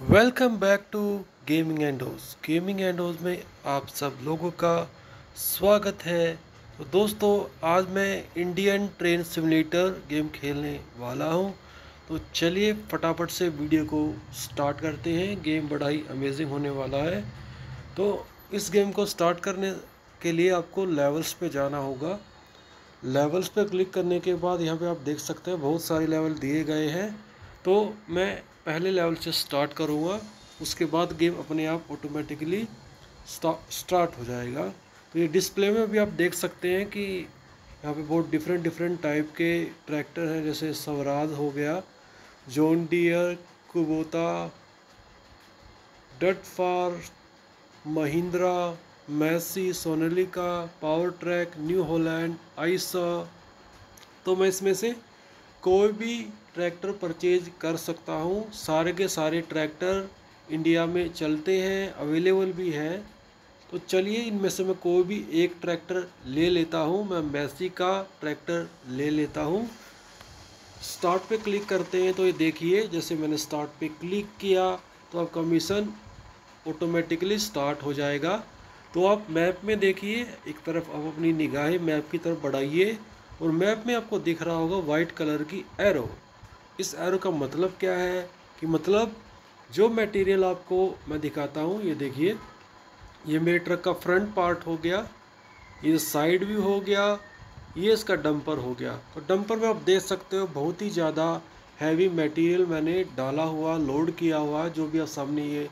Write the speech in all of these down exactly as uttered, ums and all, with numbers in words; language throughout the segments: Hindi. Welcome back to gaming Endos. Gaming Endos में आप सब लोगों का स्वागत है। तो दोस्तों आज मैं इंडियन ट्रेन सिमुलेटर गेम खेलने वाला हूं। तो चलिए फटाफट से वीडियो को स्टार्ट करते हैं। गेम बड़ा ही अमेजिंग होने वाला है। तो इस गेम को स्टार्ट करने के लिए आपको लेवल्स पे जाना होगा। लेवल्स पे क्लिक करने के बाद यहाँ पे आप देख सकते हैं बहुत सारे लेवल दिए गए हैं। तो मैं पहले लेवल से स्टार्ट करूँगा, उसके बाद गेम अपने आप ऑटोमेटिकली स्टार्ट हो जाएगा। तो ये डिस्प्ले में भी आप देख सकते हैं कि यहाँ पे बहुत डिफरेंट डिफरेंट टाइप के ट्रैक्टर हैं, जैसे स्वराज हो गया, John Deere, Kubota, Deutz Fahr, Mahindra, Massey, Sonalika, Powertrac, New Holland, Eicher. तो मैं इसमें से कोई भी ट्रैक्टर परचेज कर सकता हूँ। सारे के सारे ट्रैक्टर इंडिया में चलते हैं, अवेलेबल भी हैं। तो चलिए इनमें से मैं कोई भी एक ट्रैक्टर ले लेता हूँ। मैं मैसी का ट्रैक्टर ले लेता हूँ। स्टार्ट पे क्लिक करते हैं तो ये देखिए, जैसे मैंने स्टार्ट पे क्लिक किया तो आपका मिशन ऑटोमेटिकली स्टार्ट हो जाएगा। तो आप मैप में देखिए, एक तरफ आप अपनी निगाहें मैप की तरफ बढ़ाइए और मैप में आपको दिख रहा होगा वाइट कलर की एरो। इस एरो का मतलब क्या है कि मतलब जो मटेरियल आपको मैं दिखाता हूँ, ये देखिए, ये मेरे ट्रक का फ्रंट पार्ट हो गया, ये साइड व्यू हो गया, ये इसका डंपर हो गया। तो डंपर में आप देख सकते हो बहुत ही ज़्यादा हैवी मटेरियल मैंने डाला हुआ, लोड किया हुआ। जो भी आप सामने ये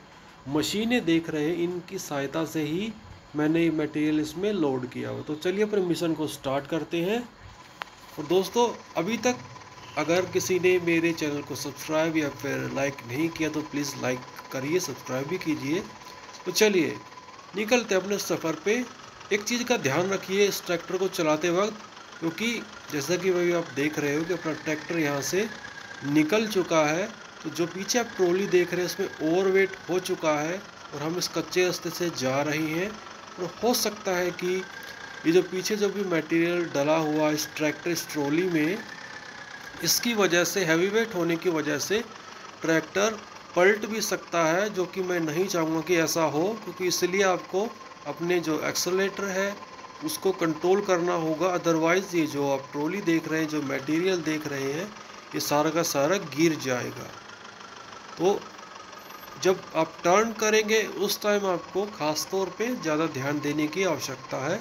मशीनें देख रहे हैं, इनकी सहायता से ही मैंने ये मटेरियल इसमें लोड किया हुआ। तो चलिए अपने मिशन को स्टार्ट करते हैं। और दोस्तों अभी तक अगर किसी ने मेरे चैनल को सब्सक्राइब या फिर लाइक नहीं किया तो प्लीज़ लाइक करिए, सब्सक्राइब भी कीजिए। तो चलिए निकलते हैं अपने सफ़र पे। एक चीज़ का ध्यान रखिए इस ट्रैक्टर को चलाते वक्त, क्योंकि जैसा कि अभी आप देख रहे हो कि अपना ट्रैक्टर यहाँ से निकल चुका है। तो जो पीछे आप ट्रॉली देख रहे हैं उसमें ओवरवेट हो चुका है और हम इस कच्चे रास्ते से जा रहे हैं। और हो सकता है कि ये जो पीछे जो भी मटेरियल डला हुआ इस ट्रैक्टर इस ट्रॉली में, इसकी वजह से हैवी वेट होने की वजह से ट्रैक्टर पलट भी सकता है, जो कि मैं नहीं चाहूँगा कि ऐसा हो। क्योंकि इसलिए आपको अपने जो एक्सेलेरेटर है उसको कंट्रोल करना होगा, अदरवाइज़ ये जो आप ट्रॉली देख रहे हैं, जो मटेरियल देख रहे हैं, ये सारा का सारा गिर जाएगा। तो जब आप टर्न करेंगे उस टाइम आपको ख़ास तौर पे ज़्यादा ध्यान देने की आवश्यकता है।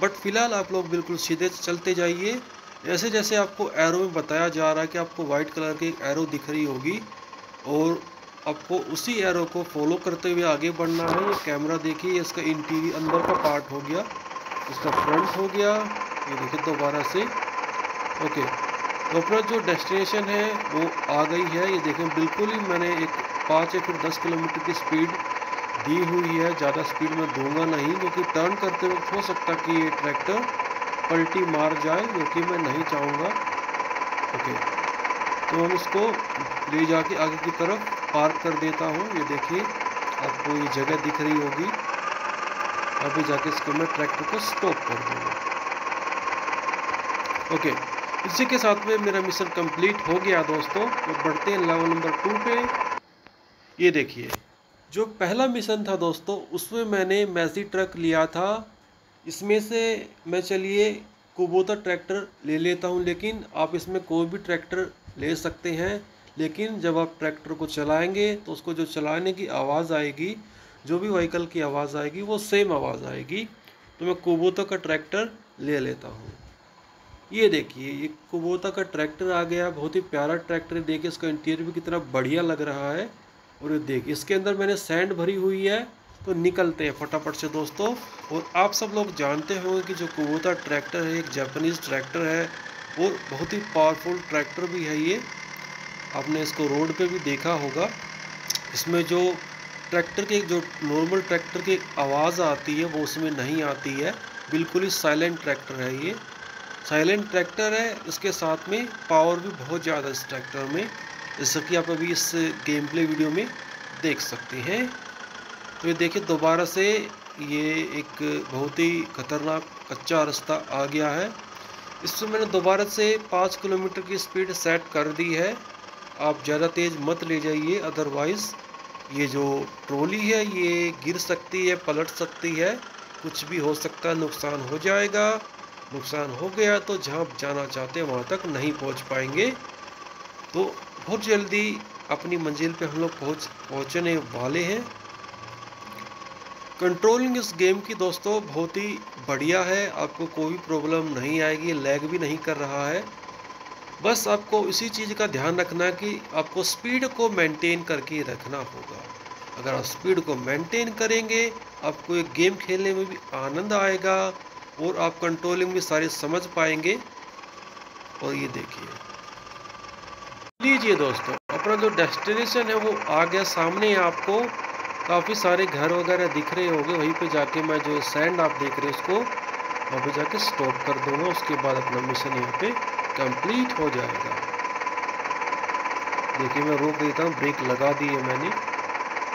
बट फिलहाल आप लोग बिल्कुल सीधे चलते जाइए। जैसे जैसे आपको एरो में बताया जा रहा है कि आपको वाइट कलर की एक एरो दिख रही होगी और आपको उसी एरो को फॉलो करते हुए आगे बढ़ना है। ये कैमरा देखिए, इसका इंटीरियर अंदर का पार्ट हो गया, इसका फ्रंट हो गया, ये देखिए दोबारा से। ओके, तो अपना जो डेस्टिनेशन है वो आ गई है। ये देखें, बिल्कुल ही मैंने एक पाँच या फिर दस किलोमीटर की स्पीड दी हुई है। ज़्यादा स्पीड में दूंगा नहीं, क्योंकि टर्न करते वक्त हो सकता कि ये ट्रैक्टर पलटी मार जाए, जो कि मैं नहीं चाहूँगा। ओके, तो हम इसको ले जाके आगे की तरफ पार्क कर देता हूँ। ये देखिए आपको ये जगह दिख रही होगी, अभी जाके इसको मैं ट्रैक्टर को स्टॉप कर दूँगा। ओके, इसी के साथ में मेरा मिशन कंप्लीट हो गया दोस्तों। तो बढ़ते हैं लेवल नंबर टू पे। ये देखिए, जो पहला मिशन था दोस्तों उसमें मैंने मैसी ट्रक लिया था, इसमें से मैं चलिए कुबोता ट्रैक्टर ले लेता हूं। लेकिन आप इसमें कोई भी ट्रैक्टर ले सकते हैं, लेकिन जब आप ट्रैक्टर को चलाएंगे तो उसको जो चलाने की आवाज़ आएगी, जो भी व्हीकल की आवाज़ आएगी, वो सेम आवाज़ आएगी। तो मैं कुबोता का ट्रैक्टर ले लेता हूँ। ये देखिए, ये कुबोता का ट्रैक्टर आ गया, बहुत ही प्यारा ट्रैक्टर। देखिए इसका इंटीरियर भी कितना बढ़िया लग रहा है। और ये देखिए इसके अंदर मैंने सैंड भरी हुई है। तो निकलते हैं फटाफट से दोस्तों। और आप सब लोग जानते होंगे कि जो कुबोता ट्रैक्टर है एक जापानीज़ ट्रैक्टर है और बहुत ही पावरफुल ट्रैक्टर भी है। ये आपने इसको रोड पे भी देखा होगा। इसमें जो ट्रैक्टर के जो नॉर्मल ट्रैक्टर की आवाज़ आती है वो उसमें नहीं आती है, बिल्कुल ही साइलेंट ट्रैक्टर है। ये साइलेंट ट्रैक्टर है, इसके साथ में पावर भी बहुत ज़्यादा इस ट्रैक्टर में, जैसा कि आप अभी इस गेम प्ले वीडियो में देख सकते हैं। तो ये देखिए दोबारा से ये एक बहुत ही खतरनाक कच्चा रास्ता आ गया है। इसमें मैंने दोबारा से पाँच किलोमीटर की स्पीड सेट कर दी है। आप ज़्यादा तेज़ मत ले जाइए, अदरवाइज़ ये जो ट्रॉली है ये गिर सकती है, पलट सकती है, कुछ भी हो सकता है, नुकसान हो जाएगा। नुकसान हो गया तो जहाँ जाना चाहते हैं वहाँ तक नहीं पहुँच पाएंगे। तो बहुत जल्दी अपनी मंजिल पे हम लोग पहुँच पहुँचने वाले हैं। कंट्रोलिंग इस गेम की दोस्तों बहुत ही बढ़िया है, आपको कोई प्रॉब्लम नहीं आएगी, लैग भी नहीं कर रहा है। बस आपको इसी चीज़ का ध्यान रखना कि आपको स्पीड को मेंटेन करके रखना होगा। अगर आप स्पीड को मेंटेन करेंगे आपको ये गेम खेलने में भी आनंद आएगा और आप कंट्रोलिंग भी सारे समझ पाएंगे। और ये देखिए, लीजिए दोस्तों अपना जो डेस्टिनेशन है वो आ गया सामने। आपको काफ़ी सारे घर वगैरह दिख रहे होंगे, वहीं पे जाके मैं जो सैंड आप देख रहे हो उसको वहाँ पे जाके स्टॉप कर दूँगा। उसके बाद अपना मिशन यहाँ पे कंप्लीट हो जाएगा। देखिए मैं रोक देता हूँ, ब्रेक लगा दी है मैंने।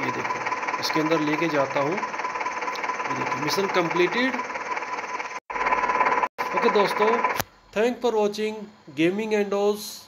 ये देखो इसके अंदर लेके जाता हूँ। ये देखो मिशन कम्प्लीटेड। ओके दोस्तों, thank for watching gaming endorse.